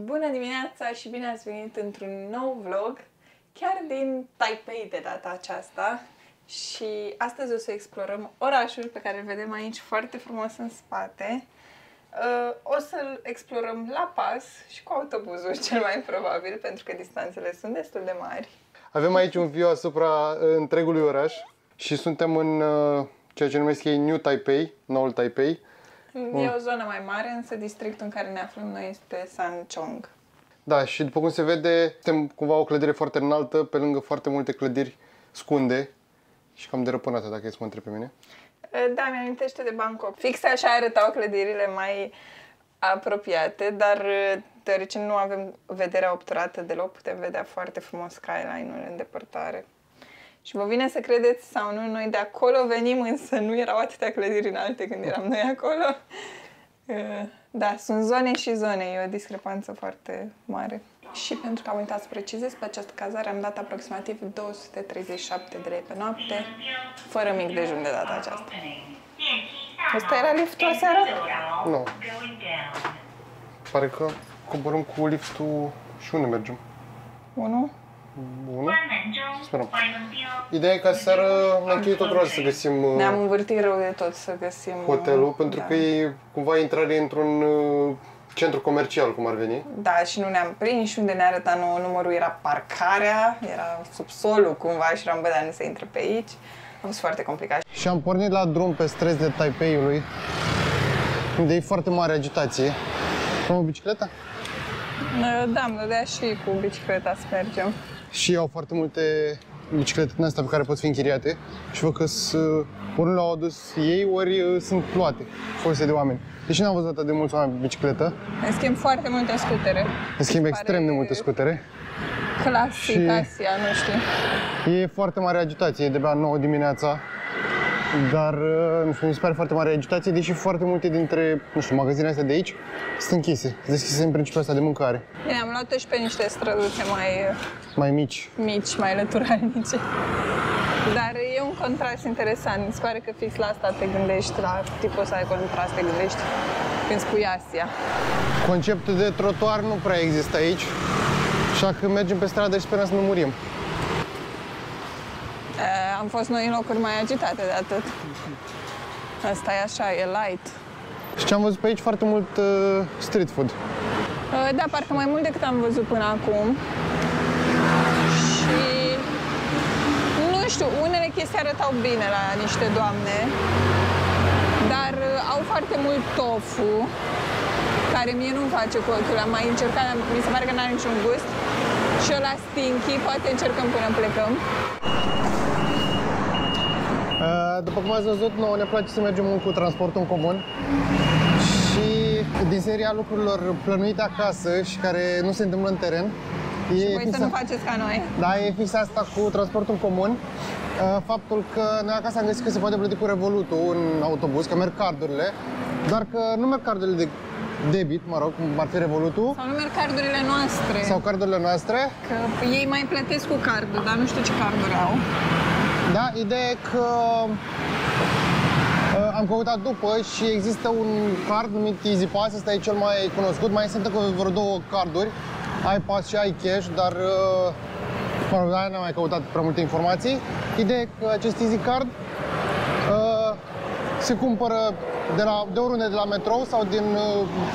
Bună dimineața și bine ați venit într-un nou vlog, chiar din Taipei de data aceasta. Și astăzi o să explorăm orașul pe care îl vedem aici foarte frumos în spate. O să-l explorăm la pas și cu autobuzul cel mai probabil, pentru că distanțele sunt destul de mari. Avem aici un view asupra întregului oraș și suntem în ceea ce numesc ei New Taipei, noul Taipei. E o zonă mai mare, însă districtul în care ne aflăm noi este San Chong. Da, și după cum se vede, suntem cumva o clădire foarte înaltă, pe lângă foarte multe clădiri scunde și cam derăpânată, dacă e să mă întreb pe mine. Da, mi-amintește de Bangkok. Fix așa arătau clădirile mai apropiate, dar deoarece nu avem vederea obturată deloc, putem vedea foarte frumos skyline-ul în depărtare. Și vă vine să credeți sau nu, noi de acolo venim, însă nu erau atâtea clădiri înalte când eram noi acolo. Da, sunt zone și zone, e o discrepanță foarte mare. Și pentru că am uitat să precizez, pe această cazare am dat aproximativ 237 de lei pe noapte, fără mic dejun de data aceasta. Ăsta era liftul aseară? Nu. Pare că coborâm cu liftul și unde mergem? Unul? Bună. Sperăm. Ideea e că seara ne-am chinuit tot rău să găsim... Ne-am învârtit rău de tot să găsim... hotelul, pentru că e cumva intrare într-un centru comercial, cum ar veni. Da, și nu ne-am prins și unde ne arăta nouă numărul era parcarea, era subsolul cumva și eram, bă, dar nu se intră pe aici. A fost foarte complicat. Și am pornit la drum pe străzile Taipeiului, unde e foarte mare agitație. Am o bicicletă? Da, îmi dădea și cu bicicleta să mergem. Și au foarte multe biciclete din astea pe care pot fi închiriate și văd că ori le-au adus ei, ori sunt luate, folosite de oameni. Deci n-am văzut atât de mulți oameni pe bicicletă. În schimb foarte multe scutere. În schimb extrem de multe scutere. Clasic, Asia, nu știu. E foarte mare agitație, e de la 9 dimineața. Dar, nu știu, mi se pare foarte mare agitație, deși foarte multe dintre, nu știu, magazinele astea de aici sunt închise. Deschise în principiu asta de mâncare. Bine, am luat-o și pe niște străduțe mai mici. Mici, mai lăturalnice. Dar e un contrast interesant. Mi se pare că fix la asta te gândești, la tipul ăsta de contrast te gândești când spui Asia. Conceptul de trotuar nu prea există aici, așa că mergem pe stradă și sperăm să nu murim. Am fost noi în locuri mai agitate de atât. Asta e așa, e light. Și ce am văzut pe aici foarte mult street food. Da, parcă mai mult decât am văzut până acum. Și nu știu, unele chestii arătau bine la niște doamne, dar au foarte mult tofu, care mie nu-mi face cu ochiul. Am mai încercat, mi se pare că n-are niciun gust. Și eu la stinky, poate încercăm până plecăm. După cum ați văzut, nouă ne place să mergem cu transportul în comun și din seria lucrurilor plănuite acasă și care nu se întâmplă în teren. Și voi să nu faceți ca noi. Da, e fix asta cu transportul în comun. Faptul că noi acasă am găsit că se poate plăti cu Revolut-ul în autobuz, că merg cardurile, dar că nu merg cardurile de debit, mă rog, cum ar fi Revolut-ul. Sau nu merg cardurile noastre. Sau cardurile noastre. Că ei mai plătesc cu cardul, dar nu știu ce carduri au. Da, ideea e că am căutat după și există un card numit EasyPass, ăsta e cel mai cunoscut. Mai sunt încă vreo două carduri, iPass și iCash, dar n-am mai căutat prea multe informații. Ideea e că acest EasyCard se cumpără de oriunde, de la metrou sau din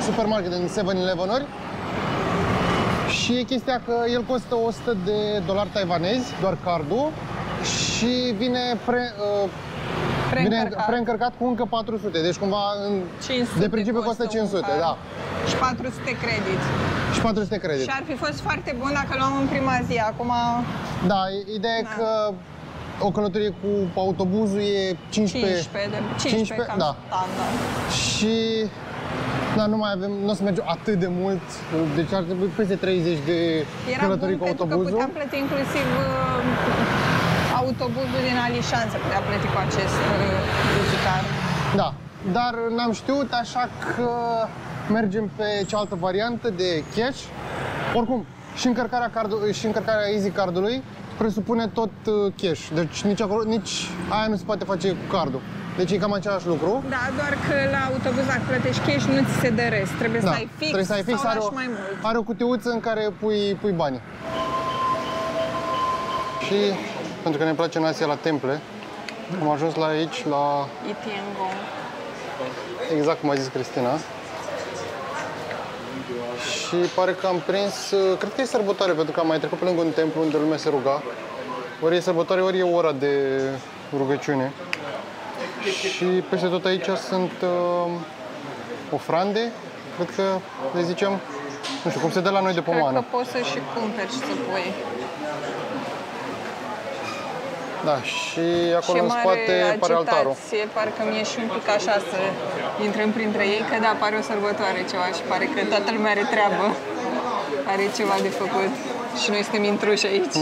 supermarket, din 7-Eleven-uri. Și e chestia că el costă 100 de dolari taiwanezi, doar cardul. Și vine preîncărcat cu încă 400, deci cumva 500 de principiu costă 500, da. Și 400 credit. Și 400 credit. Și ar fi fost foarte bun dacă luam în prima zi, acum... Da, ideea e că o călătorie cu autobuzul e 15, cam standard. Și nu mai avem, nu o să mergem atât de mult, deci ar trebui peste 30 de călătorii cu autobuzul. Era bun pentru că puteam plăti inclusiv... autobuzul din Alishan se putea plăti cu acest EasyCard. Da, dar n-am știut, așa că mergem pe cealaltă variantă de cash. Oricum, și încărcarea EasyCard-ului presupune tot cash, deci nici aia nu se poate face cu cardul. Deci e cam același lucru. Da, doar că la autobuz, dacă plătești cash, nu ți se dă rest. Trebuie să ai fix, sau lași mai mult. Are o cutiuță în care pui banii. Și, pentru că ne place în Asia la temple, am ajuns la aici, la... Itiangong. Exact cum a zis Cristina. Și pare că am prins... Cred că e sărbătoare, pentru că am mai trecut pe lângă un templu unde lumea se ruga. Ori e sărbătoare, ori e ora de rugăciune. Și peste tot aici sunt ofrande, cred că le zicem. Nu știu, cum se dă la noi de pomană. Cred că poți să și cumperi și să pui. Da, și acolo în spate pare altarul. Și parcă mi-e și un pic așa să intrăm printre ei, că da, pare o sărbătoare ceva și pare că toată lumea are treabă. Are ceva de făcut și noi suntem intruși aici.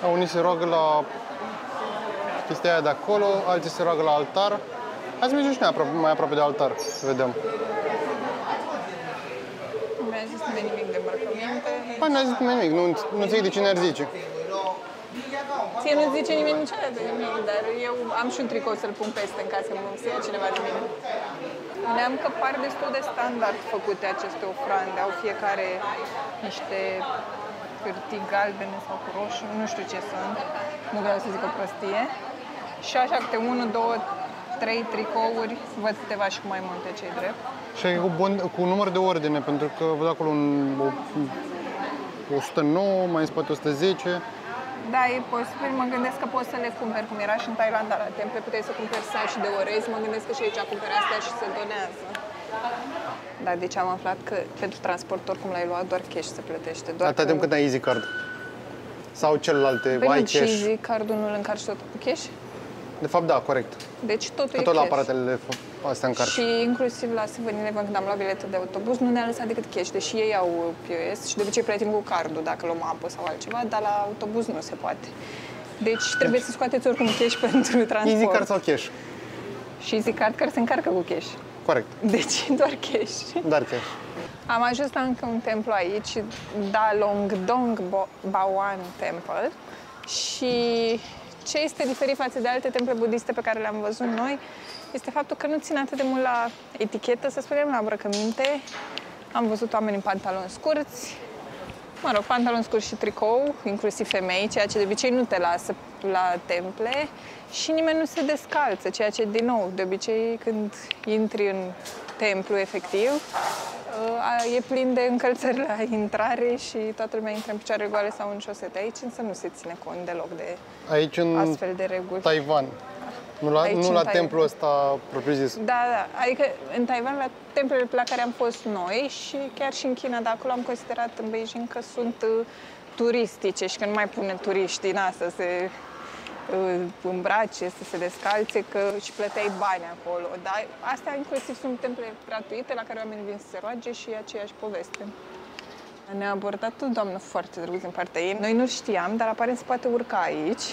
Da, unii se roagă la chestia aia de acolo, alții se roagă la altar. Hai să mergem și mai aproape de altar, să vedem. Nu mi-a zis nimic de îmbrăcăminte. Păi nu mi-a zis nimic, nu înțeleg de cine ar zice. Ție nu zice nimeni niciodată nimic, dar eu am și un tricou să-l pun peste în casă, nu se ia cineva de mine. Vedeam că par destul de standard făcute aceste ofrande, au fiecare niște hârtii galbene sau cu roșu, nu știu ce sunt, nu vreau să zic o prostie. Și așa câte 1, 2, 3 tricouri, văd câteva și cu mai multe, ce-i drept. Și cu număr de ordine, pentru că văd acolo un 109, mai în spate 110. Da, e posibil, mă gândesc că poți să le cumperi, cum era și în Thailanda la temple, puteai să cumperi sau și de orez, mă gândesc că și aici cumperi astea și se donează. Da, deci am aflat că pentru transport, oricum l-ai luat, doar cash se plătește. Atât timp cât ai EasyCard sau celelalte, iCash. Păi EasyCard-ul nu-l încarci tot cu cash? De fapt, da, corect. Deci totul e tot la aparatele astea în carte. Și inclusiv la 7-Eleven, când am luat biletul de autobuz, nu ne-a lăsat decât cash, deși ei au POS și de obicei plătim cu cardul dacă luăm apă sau altceva, dar la autobuz nu se poate. Deci trebuie să scoateți oricum cash pentru transport. EasyCard sau cash? Și EasyCard care se încarcă cu cash. Corect. Deci doar cash. Doar cash. Am ajuns la încă un templu aici, Da Long Dong Bauan Temple, și... ce este diferit față de alte temple budiste pe care le-am văzut noi este faptul că nu țin atât de mult la etichetă, să spunem, la îmbrăcăminte. Am văzut oameni în pantaloni scurți, mă rog, pantaloni scurți și tricou, inclusiv femei, ceea ce de obicei nu te lasă la temple, și nimeni nu se descalță, ceea ce, din nou, de obicei când intri în templu, efectiv, e plin de încălțări la intrare și toată lumea intră în picioare goale sau în șosete. Aici însă nu se ține cont deloc de astfel de reguli. Taiwan. Nu la templul ăsta propriu-zis. Da, da. Adică în Taiwan, la templele la care am fost noi și chiar și în China, de acolo am considerat în Beijing că sunt turistice și că nu mai pune turiști din asta se îmbrace, să se descalțe, că și plăteai bani acolo. Dar astea inclusiv sunt temple gratuite la care oamenii vin să se roage și e aceeași poveste. Ne-a abordat o doamnă foarte drăguță din partea ei. Noi nu știam, dar aparent se poate urca aici.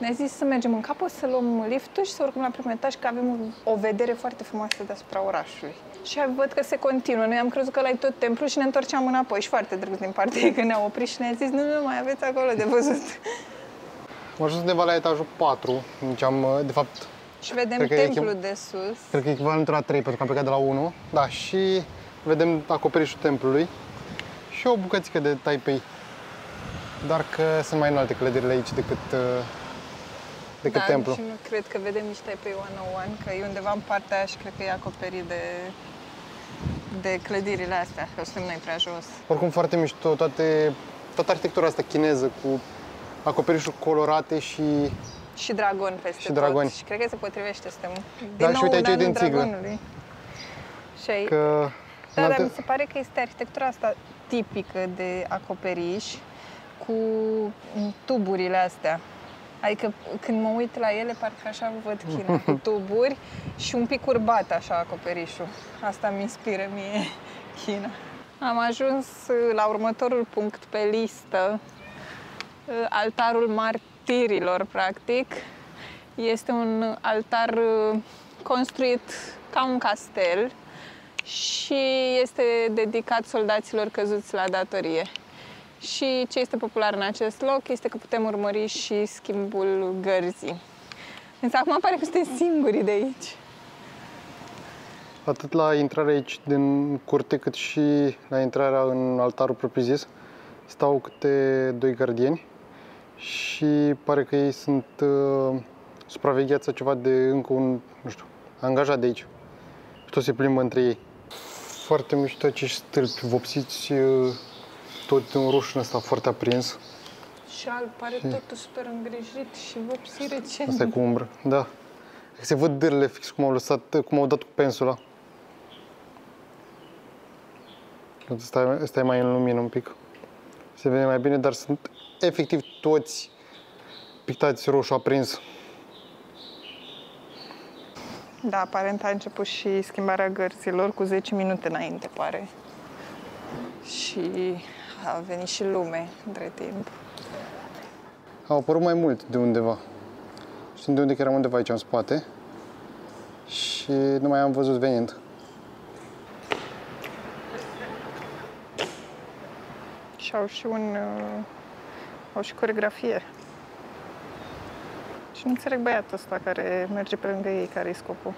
Ne-a zis să mergem în capăt, să luăm liftul și să urcăm la primul etaj, că avem o vedere foarte frumoasă deasupra orașului. Și văd că se continuă. Noi am crezut că la tot templul și ne întorceam înapoi. Și foarte drăguț din partea ei că ne-a oprit și ne-a zis nu, mai aveți acolo de văzut. Am ajuns undeva la etajul 4, deci de fapt... Și vedem templul de sus. Cred că e echivalentul la 3, pentru că am plecat de la 1. Da, și vedem acoperișul templului și o bucățică de Taipei. Dar că sunt mai înalte clădirile aici decât da, templul. Da, și nu cred că vedem nici Taipei 101, că e undeva în partea aia și cred că e acoperit de clădirile astea, că suntem noi prea jos. Oricum foarte mișto, toată arhitectura asta chineză cu... acoperișuri colorate și dragon peste și tot. Dragoni. Și cred că se potrivește, suntem din nou în anul dragonului. Că... Da, dar mi se pare că este arhitectura asta tipică de acoperiș cu tuburile astea. Adică când mă uit la ele, parcă așa văd China, cu tuburi și un pic curbat așa acoperișul. Asta mi inspiră mie China. Am ajuns la următorul punct pe listă. Altarul martirilor, practic. Este un altar construit ca un castel și este dedicat soldaților căzuți la datorie. Și ce este popular în acest loc este că putem urmări și schimbul gărzii. Însă acum pare că suntem singuri de aici. Atât la intrarea aici din curte, cât și la intrarea în altarul propriu-zis, stau câte doi gardieni și pare că ei sunt supravegheați sau ceva de încă un, nu știu, angajat de aici. Și tot se plimbă între ei. Foarte mișto acești stâlpi vopsiți, tot în roșu ăsta foarte aprins. Și alb, pare și... totul super îngrijit și vopsi recent. Asta e cu umbră, da. Se văd dârele fix cum au lăsat, cum au dat cu pensula. Asta e mai în lumină un pic. Se vede mai bine, dar sunt efectiv toți pictați roșu aprins. Da, aparent a început și schimbarea gărzilor cu 10 minute înainte, pare. Și a venit și lume între timp. Au apărut mai mult de undeva. Sunt de unde că eram undeva aici în spate și nu mai am văzut venind. Și au și au și coreografie. Și nu înțeleg băiatul ăsta care merge pe lângă ei, care e scopul.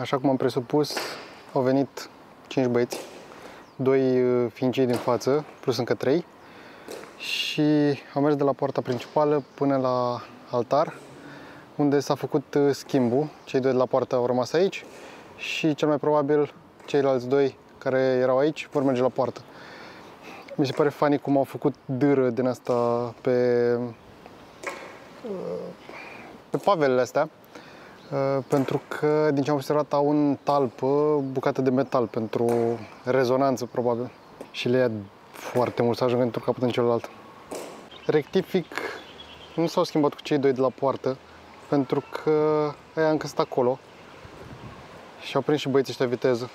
Așa cum am presupus, au venit 5 băieți, 2 fiind cei din față, plus încă 3. Și am mers de la poarta principală până la altar, unde s-a făcut schimbul. Cei doi de la poartă au rămas aici și cel mai probabil ceilalți doi care erau aici vor merge la poartă. Mi se pare funny cum au făcut dâră din asta pe pavelele astea. Pentru că, din ce am observat, au în talpă bucată de metal pentru rezonanță, probabil. Și le ia foarte mult să ajungă într-un capăt în celălalt. Rectific, nu s-au schimbat cu cei doi de la poartă, pentru că aia încă sunt acolo. Și au prins și băieții ăștia viteză.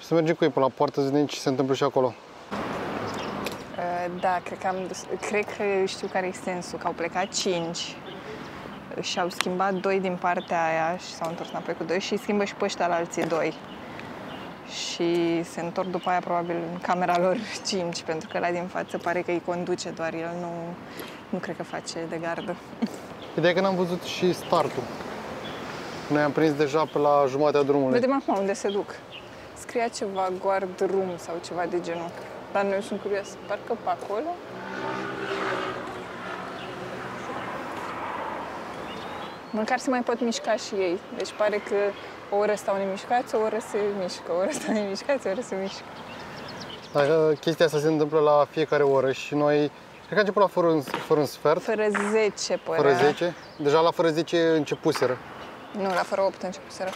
Și să mergem cu ei până la poartă, să vedem ce se întâmplă și acolo. Da, cred că știu care e sensul, că au plecat 5. Și-au schimbat 2 din partea aia și s-au întors înapoi cu 2 și schimbă și pe ăștia la alții 2. Și se întorc după aia probabil în camera lor 5, pentru că ăla din față pare că îi conduce, doar el nu cred că face de gardă. Ideea că n-am văzut și startul. Noi am prins deja pe la jumatea drumului. Vedem acum unde se duc. Scria ceva guard room sau ceva de genul. Dar noi sunt curioasă, parcă pe acolo. Măcar se mai pot mișca și ei. Deci pare că o oră stau nemișcați, o oră se mișcă, o oră stau nemișcați, o oră se mișcă. Așa, chestia asta se întâmplă la fiecare oră și noi... Cred că a început la fără un sfert. Fără 10, părea. Fără 10? Deja la fără 10 începuseră. Nu, la fără 8 începuseră.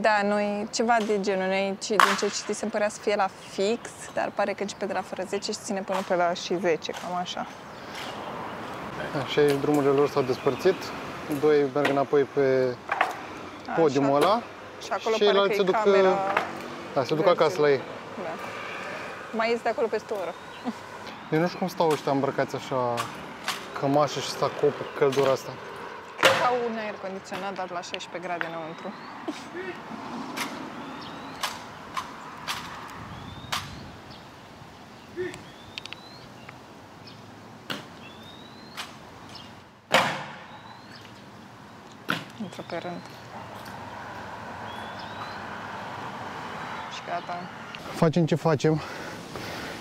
Da, noi ceva de genul. Noi, din ce citisem, părea să fie la fix, dar pare că începe de la fără 10 și ține până pe la și 10, cam așa. Așa aici drumurile lor s-au despărțit. Doi merg înapoi pe podiumul ăla și ceilalți se duc, se duc acasă la ei. Da. Mai ies de acolo peste o oră. Eu nu știu cum stau ăștia îmbrăcați așa, cămașă și sacou pe căldura asta. Cred că au un aer condiționat, dar la 16 grade înăuntru. Pe rând. Și gata. Facem ce facem.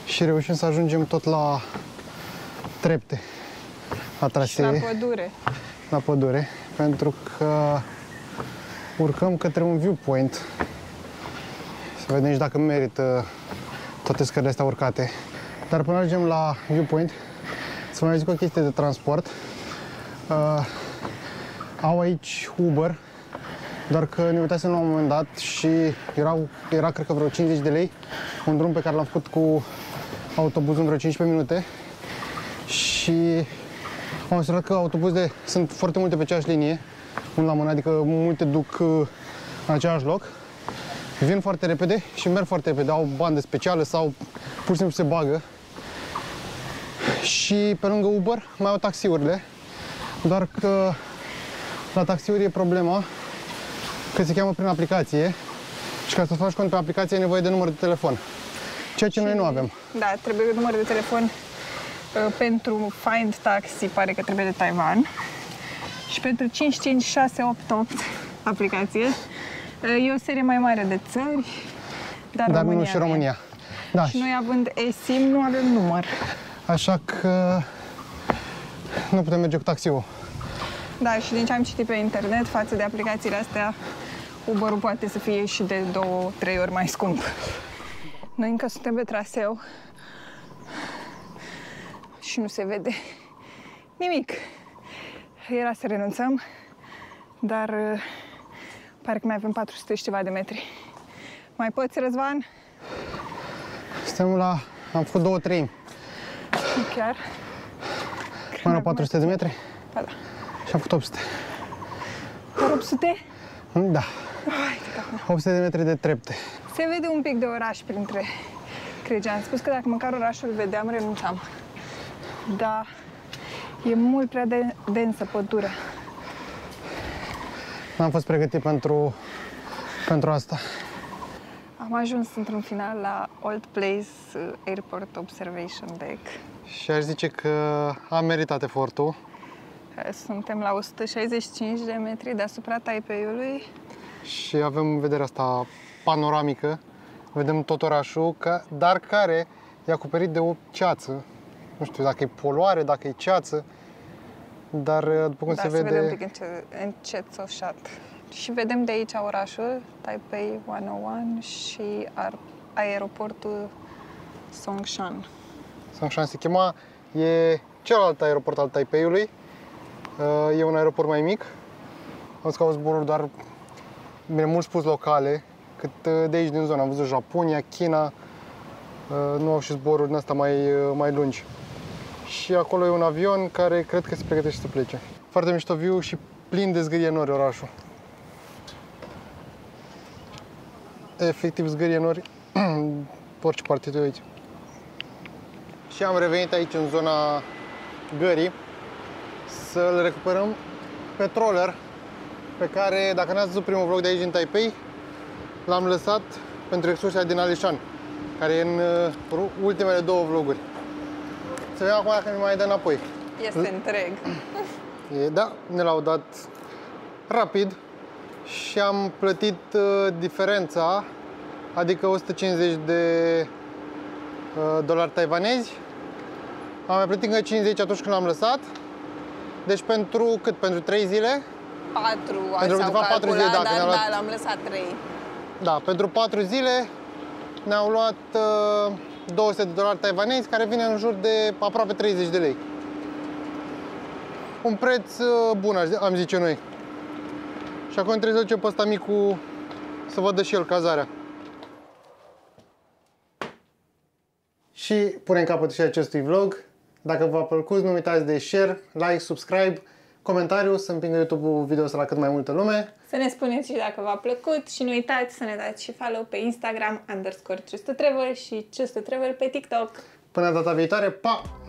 și reușim să ajungem tot la trepte, la trasee. La pădure. La pădure, pentru că urcăm către un viewpoint. Să vedem și dacă merită toate scările astea urcate. Dar până ajungem la viewpoint, să mai zic o chestie de transport. Au aici Uber, doar că ne uitasem la un moment dat și era cred că vreo 50 de lei, un drum pe care l-am făcut cu autobuzul în vreo 15 minute și am observat că autobuzele sunt foarte multe pe aceeași linie, unul la mână, adică multe duc în același loc, vin foarte repede și merg foarte repede, au bandă specială sau pur și simplu se bagă. Și pe lângă Uber mai au taxiurile, doar că la taxiuri e problema că se cheamă prin aplicație și ca să faci cont pe aplicație ai nevoie de număr de telefon, ceea ce noi nu avem. Da, trebuie număr de telefon pentru Find Taxi, pare că trebuie de Taiwan, și pentru 55688 aplicație e o serie mai mare de țări, dar nu și România. Da. Și noi având eSIM nu avem număr. Așa că nu putem merge cu taxiul. Da, și din ce am citit pe internet, față de aplicațiile astea, Uber-ul poate să fie și de 2-3 ori mai scump. Noi încă suntem pe traseu și nu se vede nimic. Era să renunțăm, dar pare că mai avem 400 și ceva de metri. Mai poți, Răzvan? Suntem la... am făcut 2 treimi. Nu chiar. Mai erau 400 de metri? Da, da. Și am făcut 800. Dar 800? Da. Haide, 800 de metri de trepte. Se vede un pic de oraș printre crege. Am spus că dacă măcar orașul vedeam, renunțam. Dar e mult prea densă pădurea. N-am fost pregătit pentru asta. Am ajuns într-un final la Old Place Airport Observation Deck. Și aș zice că a meritat efortul. Suntem la 165 de metri deasupra Taipeiului. Și avem vederea asta panoramică. Vedem tot orașul, dar care e acoperit de o ceață. Nu știu dacă e poluare, dacă e ceață, dar după cum se vede un pic încețoșat. Și vedem de aici orașul, Taipei 101 și aeroportul Songshan. Songshan se chema, e celălalt aeroport al Taipeiului. E un aeroport mai mic. Am zis că au zboruri doar, bine, mult spus locale, cât de aici din zonă. Am văzut Japonia, China, nu au și zboruri din astea mai lungi. Și acolo e un avion care cred că se pregătește să plece. Foarte mișto view și plin de zgârie nori orașul. Efectiv zgârie nori orice parte de aici. Și am revenit aici în zona gării să-l recuperăm pe troller pe care, dacă n-ați văzut primul vlog de aici din Taipei, l-am lăsat pentru excursia din Alishan, care e în ultimele 2 vloguri. Să vedem acum dacă ne mai dă înapoi. Este întreg. Da, ne-l-au dat rapid și am plătit diferența, adică 150 de dolari taiwanezi. Am mai plătit încă 50 atunci când l-am lăsat. Deci pentru cât? Pentru 3 zile? 4, pentru că de fapt 4 zile, da, l-am lăsat 3. Da, pentru 4 zile ne-au luat 200 de dolari taiwanezi, care vine în jur de aproape 30 de lei. Un preț bun, am zice noi. Și acum trebuie să ducem pe ăsta micu să vadă și el cazarea. Și punem capăt și acestui vlog. Dacă v-a plăcut, nu uitați de share, like, subscribe, comentariu, să împingă YouTube-ul video la cât mai multă lume. Să ne spuneți și dacă v-a plăcut și nu uitați să ne dați și follow pe Instagram _Travel și Just Travel pe TikTok. Până data viitoare, pa!